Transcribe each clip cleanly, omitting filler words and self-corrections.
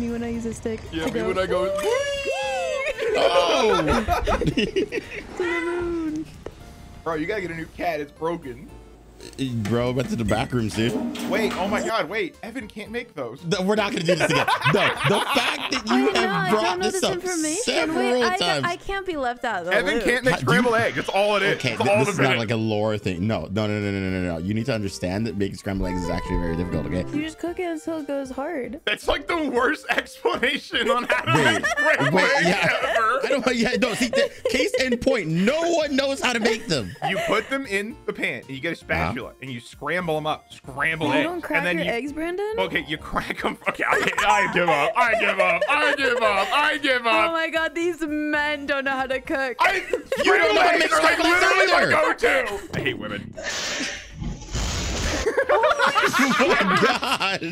Me when I use a stick. Yeah, me when I go. Oh! To the moon. Bro, you gotta get a new cat. It's broken. Bro, went to the back rooms, dude. Wait, oh my god, wait. Evan can't make those. No, we're not gonna do this again. No, the fact that you have brought this up several times. I can't be left out. Evan can't make scrambled eggs. It's all it is. Okay, this is not like a lore thing. No. You need to understand that making scrambled eggs is actually very difficult, okay? You just cook it until it goes hard. That's like the worst explanation on how to make scrambled eggs ever. I don't, no, see, case in point, no one knows how to make them. You put them in the pan and you get a spatula. And you scramble them up. Scramble eggs. You don't crack your eggs, Brandon? Okay, you crack them. Okay, I give up. I give up. I give up. I give up. Oh my god, these men don't know how to cook. You don't know how to make scrambled eggs either. I hate women. Oh my god.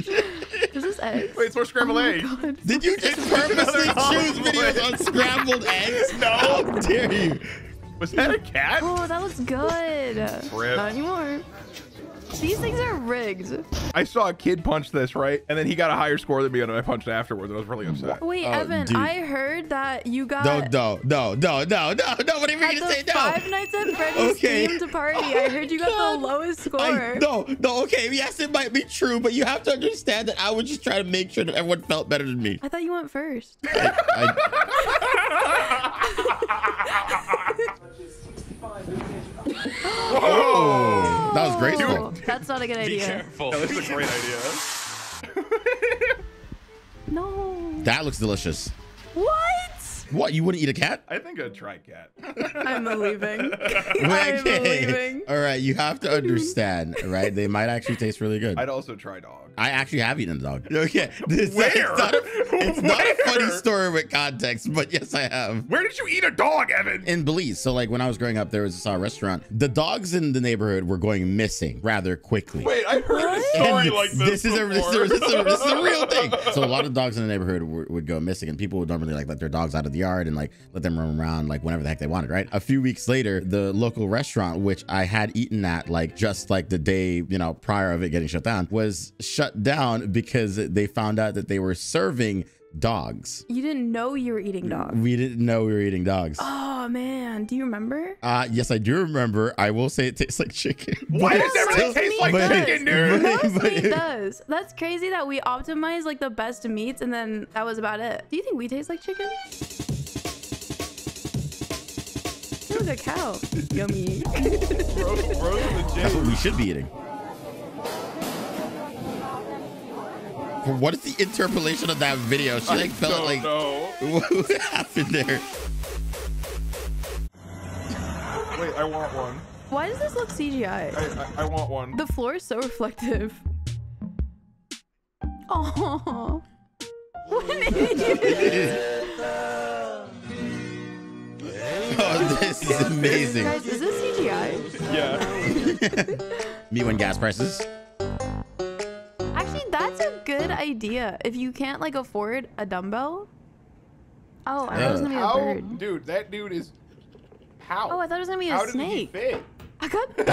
Is this eggs? Wait, it's more scrambled eggs. Did you just purposely choose videos on scrambled eggs? No. How dare you? Was that a cat? Oh, that looks good. Rip. Not anymore. These things are rigged. I saw a kid punch this, right? And then he got a higher score than me, and I punched afterwards. I was really upset. Wait, Evan, dude. I heard that you got... No. What are you going to say? No. Five Nights at Freddy's themed party, I heard you got the lowest score. Okay, yes, it might be true, but you have to understand that I was just trying to make sure that everyone felt better than me. I thought you went first. Whoa. That was graceful. That's not a good idea. Be careful. That was a great idea. No. That looks delicious. What? What? You wouldn't eat a cat? I think I'd try cat. I'm leaving. Okay. All right. You have to understand, right? They might actually taste really good. I'd also try dog. I actually have eaten dog. Okay. It's not a funny story with context, but yes, I have. Where did you eat a dog, Evan? In Belize. So like when I was growing up, there was a restaurant. The dogs in the neighborhood were going missing rather quickly. Wait, I heard a story like this. This is a real thing. So a lot of dogs in the neighborhood would go missing, and people would normally like let their dogs out of the yard and like let them roam around like whenever the heck they wanted, right? A few weeks later, the local restaurant, which I had eaten at like just like the day, you know, prior of it getting shut down, was shut down because they found out that they were serving dogs. You didn't know you were eating dogs? We didn't know we were eating dogs. Oh man, do you remember? Yes, I do remember. I will say it tastes like chicken. Why does everything taste like chicken, dude? Mostly it does. That's crazy that we optimized like the best meats and then that was about it. Do you think we taste like chicken? That was a cow. Yummy. That's what we should be eating. What is the interpolation of that video? She like felt like what happened there? Wait, I want one. Why does this look CGI? I want one. The floor is so reflective. Oh, what did you do? Oh, this is amazing. Guys, is this CGI? Yeah. Me when gas prices. That's a good idea. If you can't like afford a dumbbell. Oh, I thought it was gonna be a bird. Dude, that dude is how? Oh, I thought it was gonna be a snake. How did he fit? I got bit.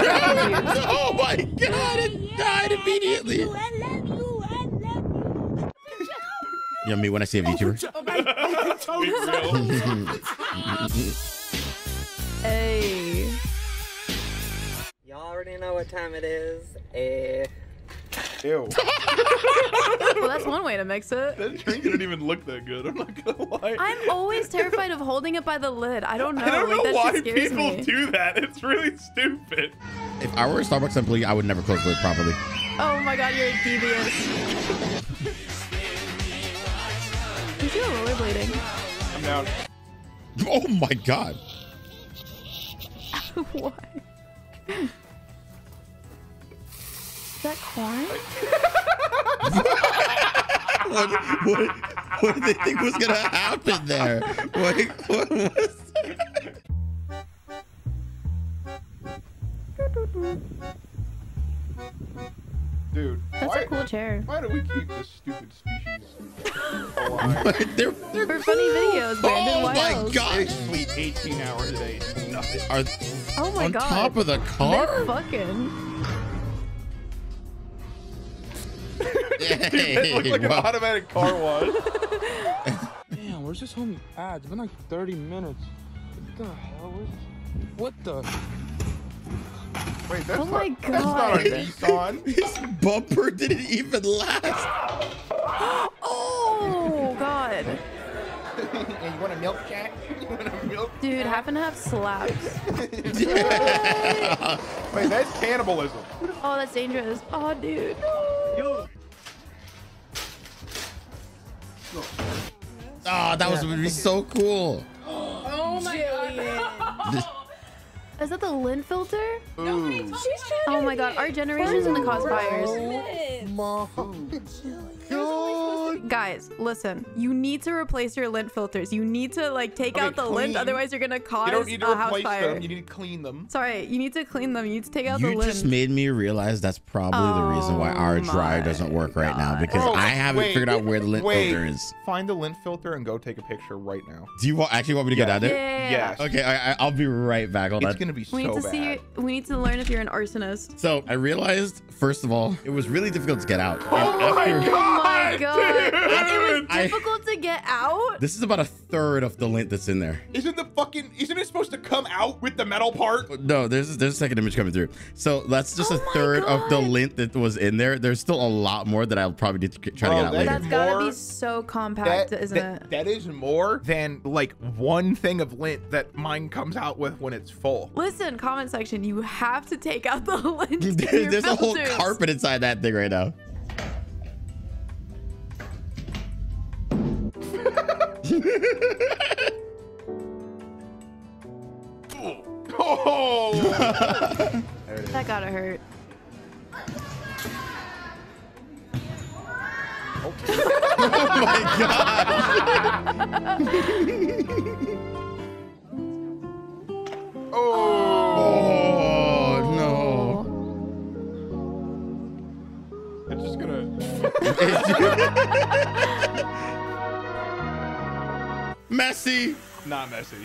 Oh my god! It died immediately. You know me when I see a VTuber. Hey. Y'all already know what time it is. Ew. Well, that's one way to mix it. That drink didn't even look that good. I'm not gonna lie. I'm always terrified of holding it by the lid. I don't know. I don't know why people do that. It's really stupid. If I were a Starbucks employee, I would never close the lid properly. Oh my god, you're a devious. He's doing rollerblading. I'm down. Oh my god. Why? Is that corn? what did they think was gonna happen there? What was that? Dude, that's a cool chair. Why do we keep this stupid species alive? they're for funny videos, Brandon. Oh my gosh! Sleep 18 hours a day. Nothing. Oh my god! On top of the car? They're fucking. Dude, looked like an automatic car wash. Damn, where's this homie at? It's been like 30 minutes. What the hell? What the? Wait, that's, oh my God. That's not a Nissan. His bumper didn't even last. Oh, God. Yeah, you want a milk, Jack? You want a milk? Dude, half and half slaps. Wait, that's cannibalism. Oh, that's dangerous. Oh, dude. Yo. Oh, that was gonna be so cool. Oh my God. Is that the Lint filter? Oh my God, our generation's gonna cause fires. Guys, listen, you need to replace your lint filters. You need to like take out the lint, otherwise you're gonna cause a house fire. You need to clean them. Sorry, you need to clean them. You need to take out the lint. You just made me realize that's probably the reason why our dryer doesn't work right now, because I haven't figured out where the lint filter is. Find the lint filter and go take a picture right now. Do you actually want me to go down there? Yes. Okay, I'll be right back. Hold on. It's gonna be so bad. We need to learn if you're an arsonist. So I realized, first of all, it was really difficult to get out. Oh my God. Dude, it was difficult to get out. This is about a third of the lint that's in there. Isn't it supposed to come out with the metal part? No, there's a second image coming through. So that's just a third of the lint that was in there. There's still a lot more that I'll probably need to try to get out later. That's gotta be so compact, isn't it? That is more than like one thing of lint that mine comes out with when it's full. Listen, comment section, you have to take out the lint. There's a whole carpet inside that thing right now. Oh! That gotta hurt. Oh, my God! Oh. Oh no! It's just gonna. Messy. Not messy.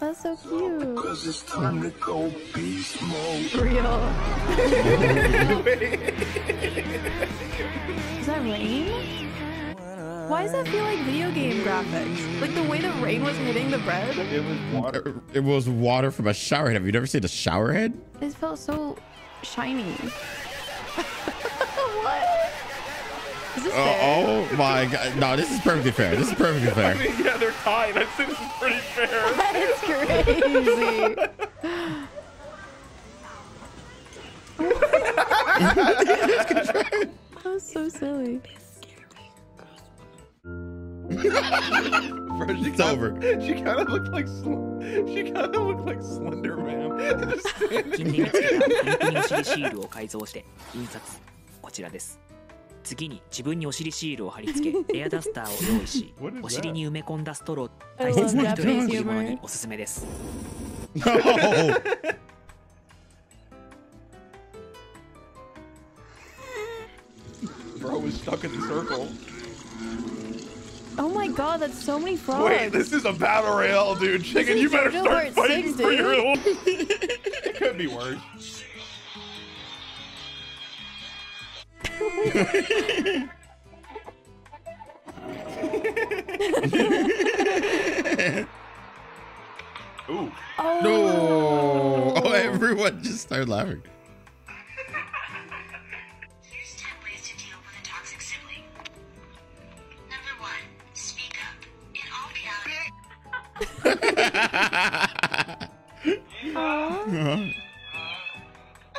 That's so cute. Because it's time to go beast mode. Real. Is that rain? Why does that feel like video game graphics? Like the way the rain was hitting the bread? It was water. It was water from a showerhead. Have you never seen a showerhead? It felt so shiny. What? Oh my God. No, this is perfectly fair. This is perfectly fair. I mean, yeah, they're tied. I'd say this is pretty fair. That is crazy. That was so silly. Bro, it's over. She kind of looked like Slender Man. 次に自分にお尻シールを貼り付け、エアダスターを用意し、お尻に埋め込んだストロー、大切な人への贈り物におすすめです。Bro was stuck in the circle. Oh my God, that's so many frogs. Wait, this is a battle royale, dude. Chicken, you better start fighting for your own. It could be worse. Ooh. Oh. No. Oh, everyone just started laughing. Here's 10 ways to deal with a toxic sibling. Number 1, speak up. In all reality.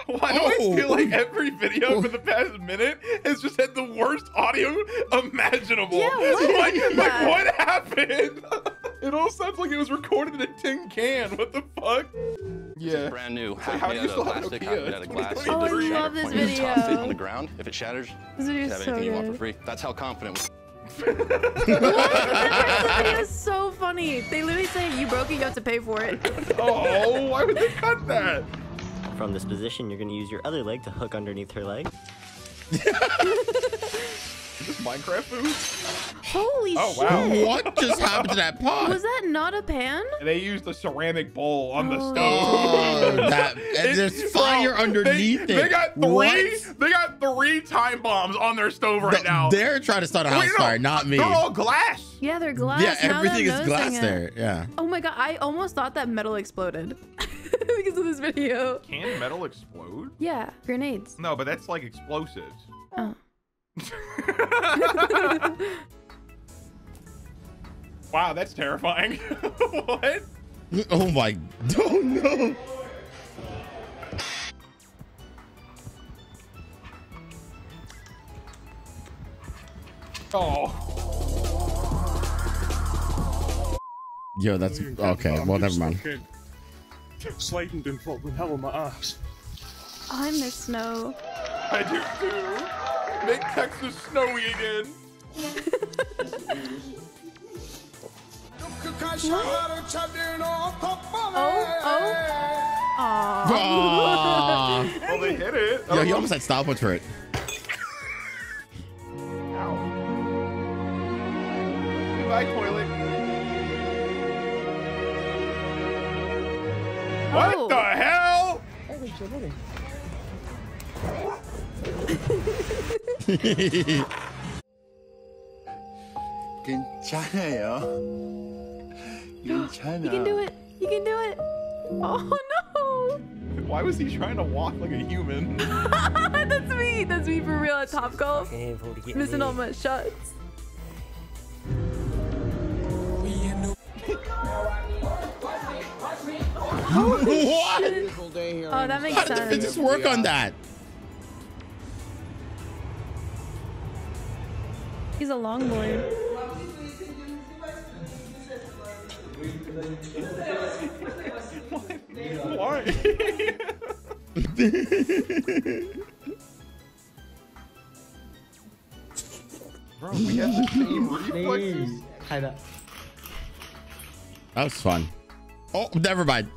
Why do I feel like every video for the past minute has just had the worst audio imaginable? Yeah, like what happened? It all sounds like it was recorded in a tin can. What the fuck? Yeah. It's brand new. Like, how do you still have Nokia? Oh, I love this video. You toss it on the ground. If it shatters, you can have anything you want for free. That's how confident we are. It was so funny. They literally say, if you broke it, you have to pay for it. Oh, why would they cut that? From this position, you're going to use your other leg to hook underneath her leg. Is this Minecraft food? Holy shit. Wow. What just happened to that pot? Was that not a pan? They used a ceramic bowl on the stove. Oh, there's fire underneath it. They got three time bombs on their stove right now. They're trying to start a house fire, not me. They're all glass. Yeah, they're glass. Yeah, everything is glass there. Yeah. Oh my God, I almost thought that metal exploded. Because of this video. Can metal explode? Yeah, grenades. No, but that's like explosives. Oh. Wow, that's terrifying. What? Oh my, oh no. Oh. Yo, that's okay. Well, never mind. Sliding down for the hell of my ass. I miss snow. I do too. Make Texas snowy again. Oh. Well, they hit it. Yo, he almost had stopwatch for it. Ow. Goodbye, toilet. What the hell? You can do it. You can do it. Oh no. Why was he trying to walk like a human? That's me. That's me for real at Topgolf. Missing all my shots. What? Oh, that makes sense. How did they just work on that? He's a long boy. Why? Bro, we have the same reflexes. That was fun. Oh, never mind.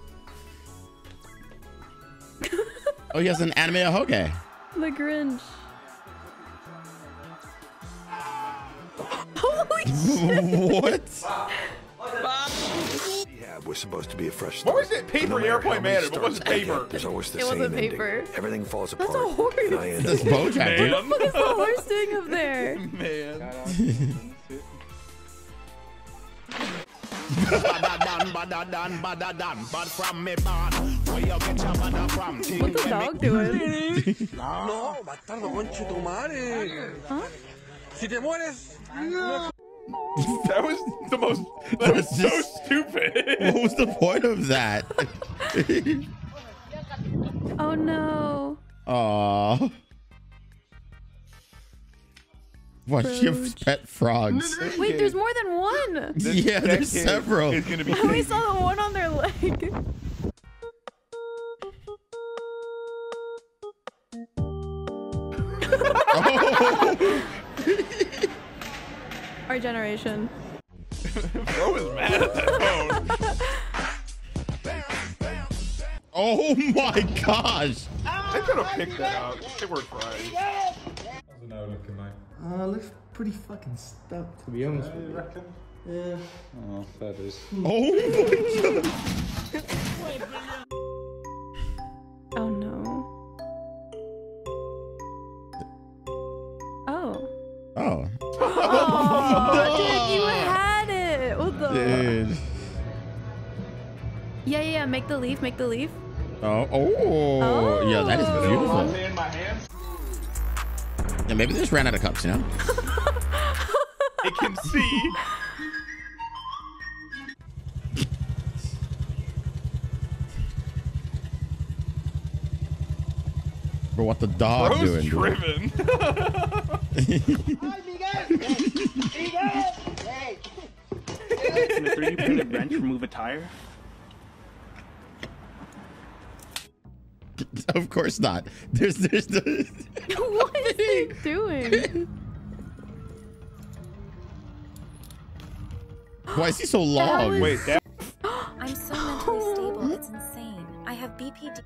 Oh, he has an anime Hoge. The Grinch. Holy shit. What? Yeah, we're supposed to be a fresh start. What was it? Paper and airplane matter, but wasn't paper. There's always the same ending. Paper. Everything falls apart. That's a horse. That's Bojack, dude. What is the horse doing up there? Man. What's the dog doing? No, bastardo, concha tu madre. Huh? Si te mueres. That was the most. That was so stupid. What was the point of that? Oh no. Aww. Watch your pet frogs. Wait, there's more than one. Yeah, there's several. I only saw the one on their leg. Oh. Our generation. Bro was mad at that phone. Oh my gosh. I could have picked that out. It worked right. How's it now looking like? Looks pretty fucking stuck, to be honest with you. Reckon? Yeah. Oh, fair dues. Oh my God. Oh no. Oh. Oh. Oh, dude, you had it. What the? Dude. Yeah, yeah, yeah. Make the leaf. Make the leaf. Oh. Oh. Oh. Yeah, that is beautiful. Yeah, maybe they just ran out of cups, you know? I can see. Bro, what the dog Bro's doing? Driven. Can a 3D printed wrench remove a tire? Of course not. There's no... What is he doing? Why is he so long? Wait, that... I'm so mentally stable. It's insane. I have BPD.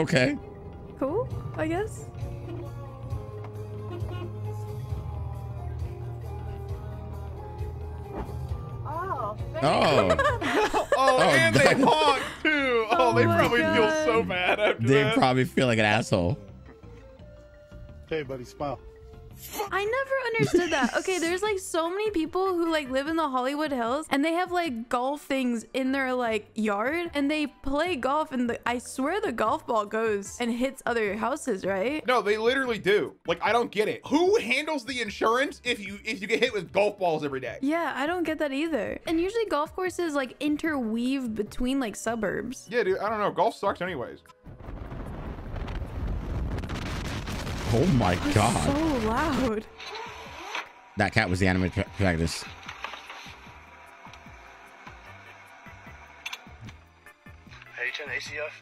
Okay. Cool, I guess. Oh. Oh. Oh, and they honk too. Oh, they probably feel so bad after that. They probably feel like an asshole. Hey, buddy, smile. I never understood that. Okay, there's like so many people who like live in the Hollywood Hills and they have like golf things in their like yard and they play golf and I swear the golf ball goes and hits other houses, right? No, they literally do. Like, I don't get it. Who handles the insurance if you get hit with golf balls every day? Yeah, I don't get that either. And usually golf courses like interweave between like suburbs. Yeah, dude, I don't know. Golf sucks anyways. Oh my god. So loud. That cat was the anime protagonist. How you turn the AC off?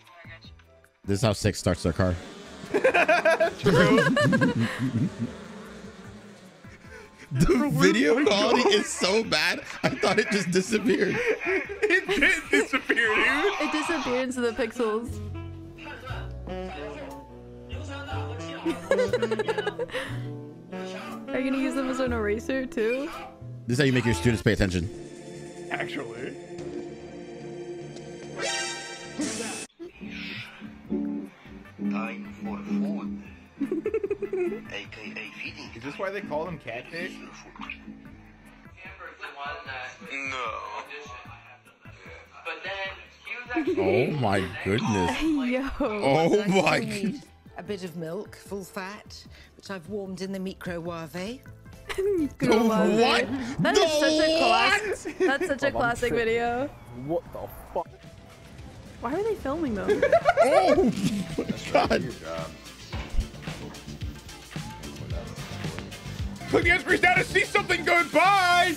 This is how Six starts their car. True. The video quality is so bad, I thought it just disappeared. It did disappear, dude. It disappeared into the pixels. Are you gonna use them as an eraser too? This is how you make your students pay attention. Actually. Time for food. AKA feeding. Is this why they call them catfish? No. Oh my goodness. Yo. Oh my goodness. A bit of milk, full fat, which I've warmed in the microwave. Microwave. What? That is such a classic. That's such a classic video. What the fuck? Why were they filming them? Oh my god! Look, Esper's down to see something going by.